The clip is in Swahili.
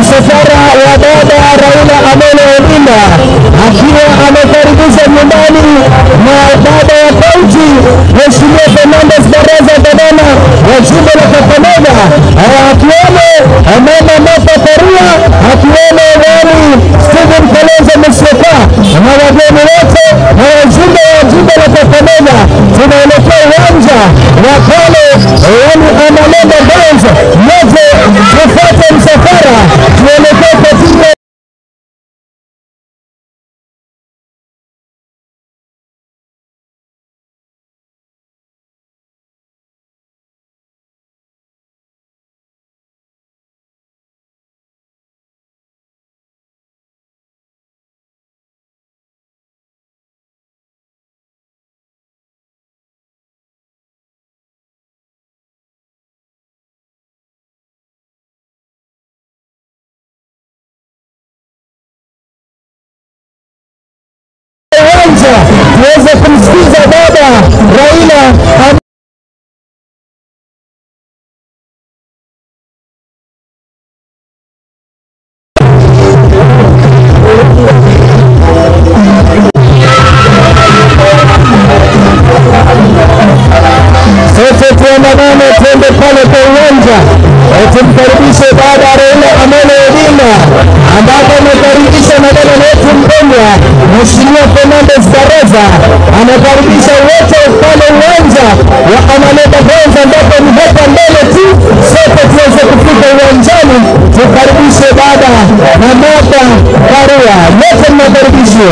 msafara wa baba Raila Amolo Odinga akiwa amekaribisha nyumbani na baba wa Fauzi Mheshimiwa Fernandes Baraza Dodoma wa jimbo la Kakamega, akiwemo Mama Martha Karua, akiwemo Wali Stephen Kalonzo Musyoka na wageni wote na wajumbe wa jimbo la Kakamega. Tunaelekea uwanja wa Kale yaani Amalenda Downs moja tufuate msafara tuelekee katika tuweze kumsikiza baba Raila sote tuandamane twende pale kwa uwanja tumkaribishe baba Raila Amolo Odinga ambapo amekaribisha na baba wetu mpendwa Mheshimiwa Fernandes Baraza anakaribisha wote pale uwanja wa Amalenda Downs ambapo ni hapa mbele tu. Sote tuweze kufika uwanjani tukaribishe baba na Martha Karua, wote mnakaribishwa.